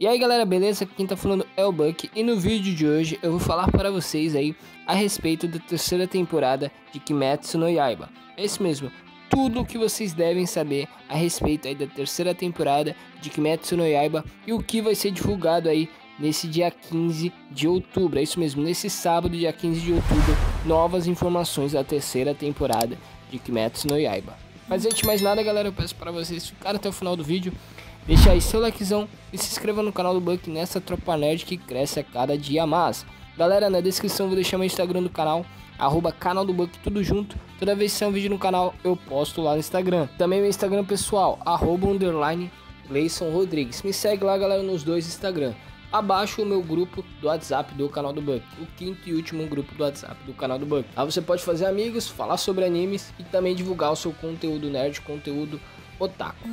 E aí galera, beleza? Quem tá falando é o Bucky e no vídeo de hoje eu vou falar para vocês aí a respeito da terceira temporada de Kimetsu no Yaiba. É isso mesmo, tudo o que vocês devem saber a respeito aí da terceira temporada de Kimetsu no Yaiba e o que vai ser divulgado aí nesse dia 15 de outubro, é isso mesmo, nesse sábado, dia 15 de outubro, novas informações da terceira temporada de Kimetsu no Yaiba. Mas antes de mais nada, galera, eu peço para vocês ficarem até o final do vídeo, deixar aí seu likezão e se inscreva no canal do Bucky, nessa tropa nerd que cresce a cada dia mais. Galera, na descrição eu vou deixar meu Instagram do canal, @canaldobucky, tudo junto. Toda vez que sair um vídeo no canal, eu posto lá no Instagram. Também meu Instagram pessoal, @_LeisonRodrigues. Me segue lá, galera, nos dois Instagram. Abaixo o meu grupo do WhatsApp do canal do Bucky, o quinto e último grupo do WhatsApp do canal do Bucky. Lá você pode fazer amigos, falar sobre animes e também divulgar o seu conteúdo nerd, conteúdo otaku.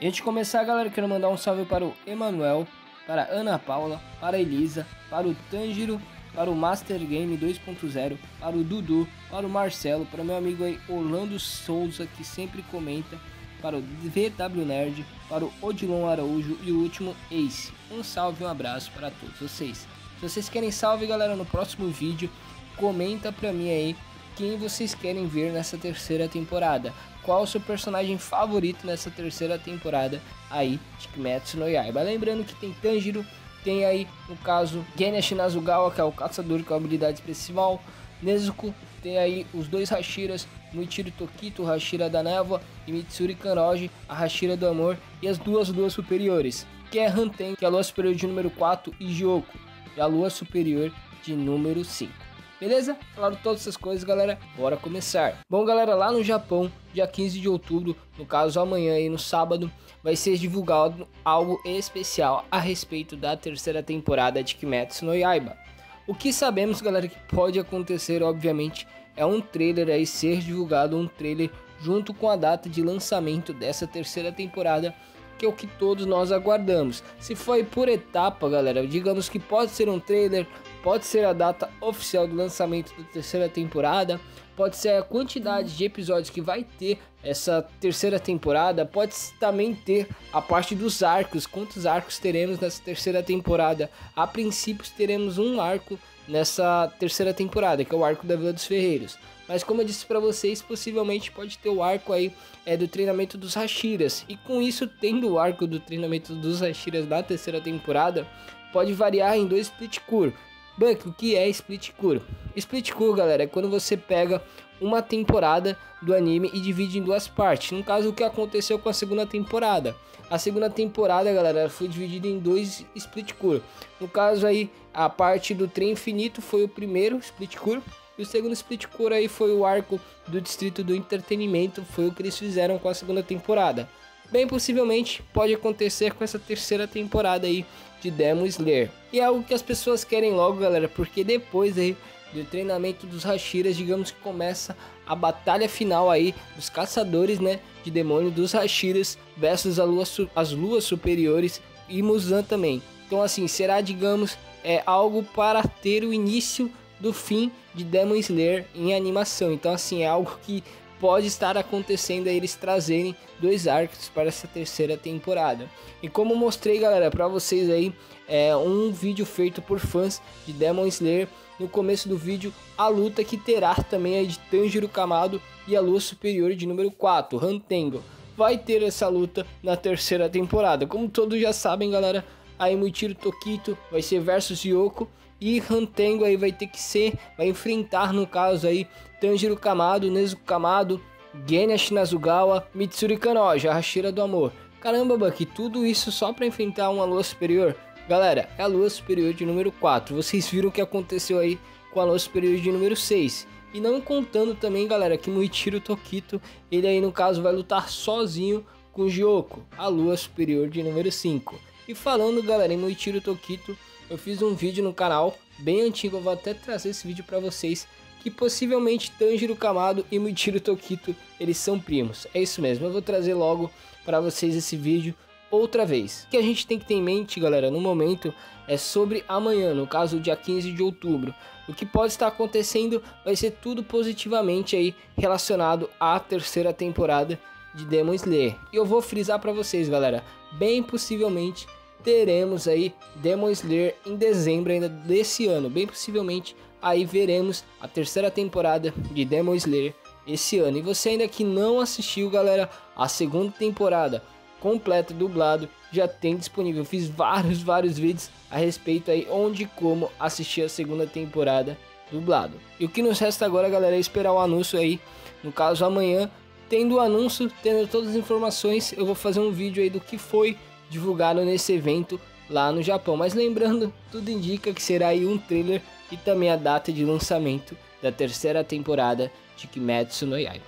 E antes de começar, galera, quero mandar um salve para o Emanuel, para a Ana Paula, para a Elisa, para o Tanjiro, para o Master Game 2.0, para o Dudu, para o Marcelo, para o meu amigo aí Orlando Souza, que sempre comenta, para o VW Nerd, para o Odilon Araújo e o último Ace. Um salve e um abraço para todos vocês. Se vocês querem salve, galera, no próximo vídeo, comenta pra mim aí quem vocês querem ver nessa terceira temporada. Qual o seu personagem favorito nessa terceira temporada aí de Kimetsu no Yaiba. Lembrando que tem Tanjiro, tem aí, no caso, Genya Shinazugawa, que é o caçador com a habilidade especial, Nezuko, tem aí os dois Hashiras, Muichiro Tokito, o Hashira da Névoa, e Mitsuri Kanroji, a Hashira do Amor, e as duas luas superiores, que é Hantengu, que é a lua superior de número 4, e Gyokko, que é a lua superior de número 5. Beleza? Falaram todas essas coisas, galera, bora começar. Bom, galera, lá no Japão, dia 15 de outubro, no caso amanhã e no sábado, vai ser divulgado algo especial a respeito da terceira temporada de Kimetsu no Yaiba. O que sabemos, galera, que pode acontecer, obviamente, é um trailer aí ser divulgado, um trailer junto com a data de lançamento dessa terceira temporada, que é o que todos nós aguardamos. Se foi por etapa, galera, digamos que pode ser um trailer, pode ser a data oficial do lançamento da terceira temporada, pode ser a quantidade de episódios que vai ter essa terceira temporada, pode também ter a parte dos arcos, quantos arcos teremos nessa terceira temporada. A princípio teremos um arco nessa terceira temporada, que é o arco da Vila dos Ferreiros. Mas como eu disse para vocês, possivelmente pode ter o arco aí do treinamento dos Hashiras. E com isso, tendo o arco do treinamento dos Hashiras na terceira temporada, pode variar em dois Split Core. Bucky, o que é Split Core? Split Core, galera, é quando você pega uma temporada do anime e divide em duas partes. No caso, o que aconteceu com a segunda temporada. A segunda temporada, galera, foi dividida em dois Split Core. No caso aí, a parte do Trem Infinito foi o primeiro Split Core. E o segundo Split Core aí foi o arco do Distrito do Entretenimento. Foi o que eles fizeram com a segunda temporada. Bem, possivelmente pode acontecer com essa terceira temporada aí de Demon Slayer. E é algo que as pessoas querem logo, galera, porque depois aí do treinamento dos Hashiras, digamos que começa a batalha final aí dos caçadores, né, de demônio dos Hashiras versus as luas superiores e Muzan também. Então assim, será, digamos, algo para ter o início do fim de Demon Slayer em animação. Então assim, é algo que pode estar acontecendo aí, eles trazerem dois arcos para essa terceira temporada. E como mostrei, galera, para vocês aí, um vídeo feito por fãs de Demon Slayer, no começo do vídeo, a luta que terá também aí de Tanjiro Kamado e a lua superior de número 4, Hantengu. Vai ter essa luta na terceira temporada. Como todos já sabem, galera, aí Muichiro Tokito vai ser versus Gyokko. E Hantengu aí vai enfrentar, no caso aí, Tanjiro Kamado, Nezuko Kamado, Genya Shinazugawa, Mitsuri Kanroji, a Hashira do Amor. Caramba, Bucky, tudo isso só para enfrentar uma lua superior? Galera, é a lua superior de número 4. Vocês viram o que aconteceu aí com a lua superior de número 6. E não contando também, galera, que Muichiro Tokito, ele aí no caso vai lutar sozinho com Gyokko, a lua superior de número 5. E falando, galera, em Muichiro Tokito, eu fiz um vídeo no canal, bem antigo, eu vou até trazer esse vídeo para vocês, que possivelmente Tanjiro Kamado e Muichiro Tokito, eles são primos. É isso mesmo, eu vou trazer logo para vocês esse vídeo outra vez. O que a gente tem que ter em mente, galera, no momento, é sobre amanhã, no caso, dia 15 de outubro. O que pode estar acontecendo vai ser tudo positivamente aí relacionado à terceira temporada de Demon Slayer. E eu vou frisar para vocês, galera, bem possivelmente teremos aí Demon Slayer em dezembro ainda desse ano. Bem possivelmente aí veremos a terceira temporada de Demon Slayer esse ano. E você ainda que não assistiu, galera, a segunda temporada completa dublado já tem disponível. Eu fiz vários vídeos a respeito aí onde e como assistir a segunda temporada dublado. E o que nos resta agora, galera, é esperar o anúncio aí, no caso amanhã. Tendo o anúncio, tendo todas as informações, eu vou fazer um vídeo aí do que foi divulgado nesse evento lá no Japão. Mas lembrando, tudo indica que será aí um trailer e também a data de lançamento da terceira temporada de Kimetsu no Yaiba.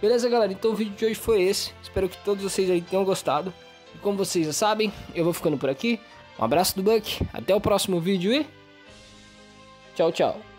Beleza, galera? Então o vídeo de hoje foi esse. Espero que todos vocês aí tenham gostado. E como vocês já sabem, eu vou ficando por aqui. Um abraço do Bucky, até o próximo vídeo e tchau, tchau.